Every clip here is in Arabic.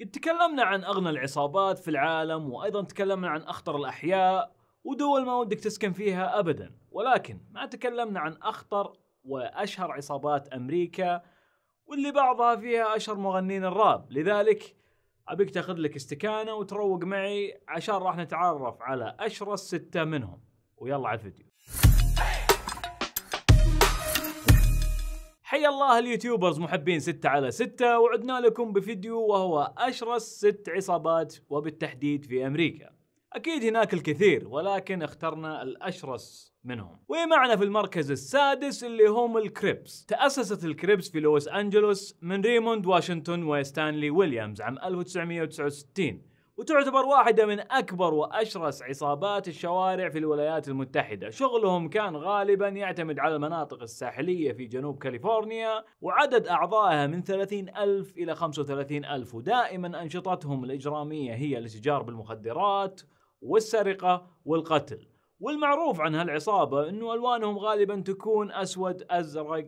قد تكلمنا عن أغنى العصابات في العالم، وأيضا تكلمنا عن أخطر الأحياء ودول ما ودك تسكن فيها أبدا، ولكن ما تكلمنا عن أخطر وأشهر عصابات أمريكا واللي بعضها فيها أشهر مغنين الراب. لذلك أبيك تاخذ لك استكانة وتروق معي عشان راح نتعرف على أشرس 6 منهم، ويلا على الفيديو. حيا الله اليوتيوبرز محبين 6 على 6، وعدنا لكم بفيديو وهو أشرس 6 عصابات وبالتحديد في أمريكا. أكيد هناك الكثير ولكن اخترنا الأشرس منهم. ومعنا في المركز السادس اللي هم الكريبس. تأسست الكريبس في لوس أنجلوس من ريموند واشنطن وستانلي ويليامز عام 1969، وتعتبر واحدة من أكبر وأشرس عصابات الشوارع في الولايات المتحدة. شغلهم كان غالبا يعتمد على المناطق الساحلية في جنوب كاليفورنيا، وعدد أعضائها من 30,000 إلى 35,000، ودائما أنشطتهم الإجرامية هي الاتجار بالمخدرات والسرقة والقتل. والمعروف عن هالعصابة أنه ألوانهم غالبا تكون أسود أزرق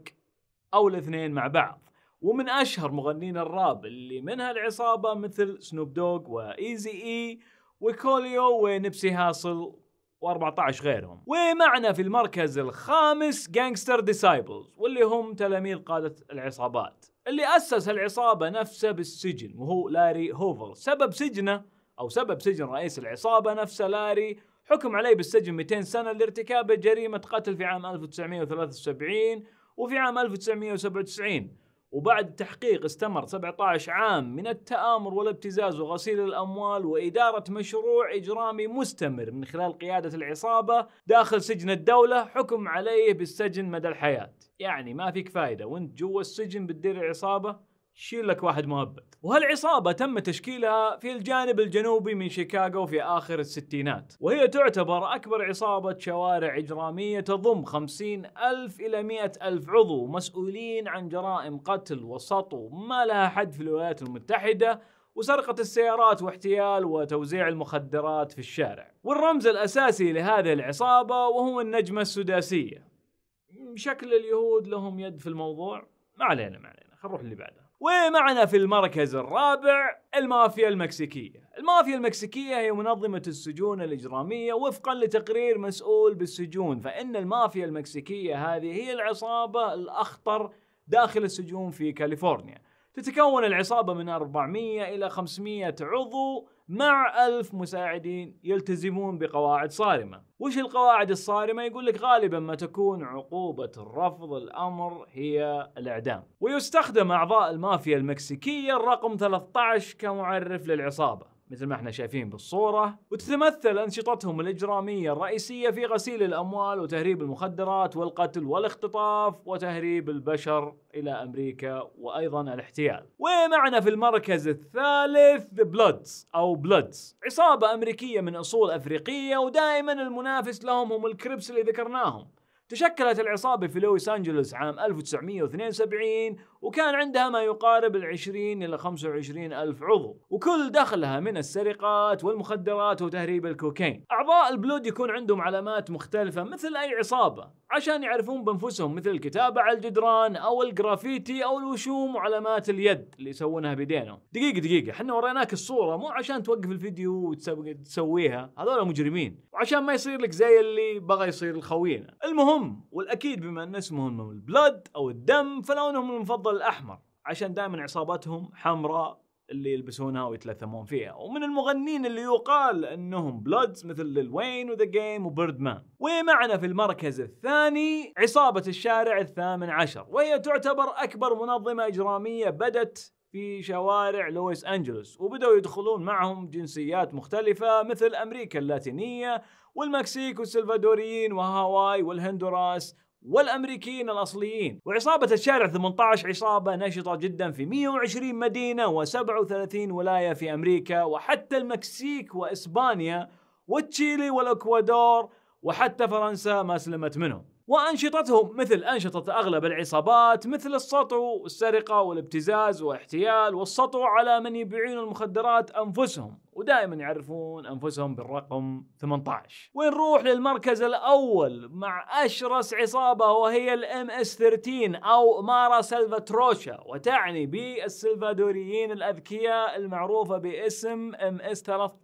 أو الاثنين مع بعض. ومن أشهر مغنين الراب اللي منها العصابة مثل سنوب دوغ وإيزي إي وكوليو ونبسي هاسل و14 غيرهم. ومعنا في المركز الخامس جانجستر ديسايبلز، واللي هم تلاميذ قادة العصابات. اللي أسس العصابة نفسه بالسجن وهو لاري هوفل. سبب سجن رئيس العصابة نفسه لاري حكم عليه بالسجن 200 سنة لارتكاب جريمة قتل في عام 1973 وفي عام 1997. وبعد تحقيق استمر 17 عام من التآمر والابتزاز وغسيل الأموال وإدارة مشروع إجرامي مستمر من خلال قيادة العصابة داخل سجن الدولة، حكم عليه بالسجن مدى الحياة. يعني ما فيك فايدة وانت جوا السجن بتدير العصابة، شيل لك واحد مهبط. وهالعصابة تم تشكيلها في الجانب الجنوبي من شيكاغو في آخر الستينات، وهي تعتبر أكبر عصابة شوارع إجرامية تضم 50,000 إلى 100,000 عضو مسؤولين عن جرائم قتل وسطو ما لها حد في الولايات المتحدة، وسرقة السيارات واحتيال وتوزيع المخدرات في الشارع. والرمز الأساسي لهذه العصابة وهو النجمة السداسية. شكل اليهود لهم يد في الموضوع، ما علينا خلينا نروح اللي بعده. ومعنا في المركز الرابع المافيا المكسيكية. المافيا المكسيكية هي منظمة السجون الإجرامية. وفقا لتقرير مسؤول بالسجون فإن المافيا المكسيكية هذه هي العصابة الأخطر داخل السجون في كاليفورنيا. تتكون العصابة من 400 إلى 500 عضو مع 1000 مساعدين يلتزمون بقواعد صارمة. وش القواعد الصارمة؟ يقول لك غالبا ما تكون عقوبة الرفض الأمر هي الإعدام. ويستخدم أعضاء المافيا المكسيكية الرقم 13 كمعرف للعصابة مثل ما احنا شايفين بالصورة. وتتمثل أنشطتهم الإجرامية الرئيسية في غسيل الأموال وتهريب المخدرات والقتل والاختطاف وتهريب البشر إلى أمريكا وأيضا الاحتيال. ومعنا في المركز الثالث بلودز أو بلودز، عصابة أمريكية من أصول أفريقية ودائما المنافس لهم هم الكريبس اللي ذكرناهم. تشكلت العصابة في لوس أنجلوس عام 1972 وكان عندها ما يقارب 20 إلى 25 ألف عضو، وكل دخلها من السرقات والمخدرات وتهريب الكوكايين. أعضاء البلود يكون عندهم علامات مختلفة مثل أي عصابة عشان يعرفون بأنفسهم، مثل الكتابة على الجدران أو الجرافيتي أو الوشوم وعلامات اليد اللي يسوونها بيدينهم. دقيقة احنا وريناك الصورة مو عشان توقف الفيديو وتسويها، هذول مجرمين، وعشان ما يصير لك زي اللي بغى يصير الخوينة. المهم والأكيد بما أن اسمهم البلاد أو الدم فلونهم المفضل الأحمر، عشان دائما عصابتهم حمراء اللي يلبسونها ويتلثمون فيها. ومن المغنين اللي يقال انهم بلودز مثل للوين وذا جيم وبيردمان. ومعنا في المركز الثاني عصابة الشارع 18، وهي تعتبر اكبر منظمة اجرامية بدت في شوارع لوس أنجلوس، وبدأوا يدخلون معهم جنسيات مختلفة مثل امريكا اللاتينية والمكسيك والسلفادوريين وهاواي والهندوراس والأمريكيين الأصليين. وعصابة الشارع 18 عصابة نشطة جدا في 120 مدينة و37 ولاية في أمريكا، وحتى المكسيك وإسبانيا وتشيلي والإكوادور وحتى فرنسا ما سلمت منهم. وأنشطتهم مثل أنشطة أغلب العصابات مثل السطو والسرقة والابتزاز واحتيال والسطو على من يبيعون المخدرات أنفسهم، ودائما يعرفون أنفسهم بالرقم 18. ونروح للمركز الأول مع أشرس عصابة وهي ال MS-13 أو مارا سالفاتروشا، وتعني بالسلفادوريين الأذكياء المعروفة باسم MS-13.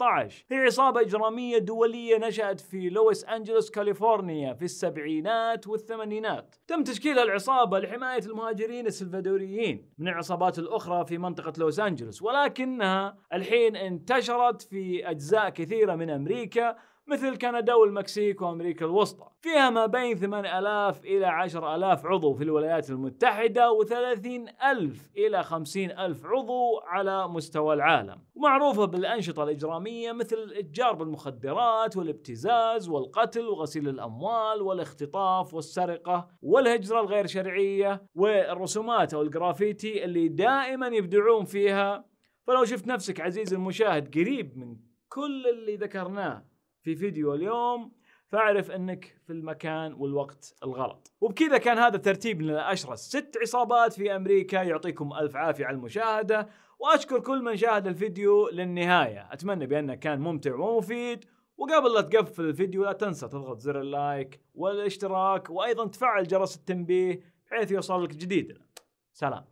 هي عصابة إجرامية دولية نشأت في لوس أنجلوس كاليفورنيا في السبعينات والثمانينات. تم تشكيل العصابة لحماية المهاجرين السلفادوريين من العصابات الأخرى في منطقة لوس أنجلوس، ولكنها الحين انتشرت في أجزاء كثيرة من أمريكا مثل كندا والمكسيك وأمريكا الوسطى. فيها ما بين 8000 إلى 10000 عضو في الولايات المتحدة و30000 إلى 50000 عضو على مستوى العالم، ومعروفة بالأنشطة الإجرامية مثل الاتجار بالمخدرات والابتزاز والقتل وغسيل الأموال والاختطاف والسرقة والهجرة الغير شرعية والرسومات أو الجرافيتي اللي دائما يبدعون فيها. فلو شفت نفسك عزيزي المشاهد قريب من كل اللي ذكرناه في فيديو اليوم فاعرف انك في المكان والوقت الغلط. وبكذا كان هذا الترتيب من الأشرس 6 عصابات في أمريكا. يعطيكم ألف عافية على المشاهدة، وأشكر كل من شاهد الفيديو للنهاية. أتمنى بأنه كان ممتع ومفيد، وقبل لا تقفل الفيديو لا تنسى تضغط زر اللايك والاشتراك، وأيضا تفعل جرس التنبيه بحيث يوصل لك جديد. سلام.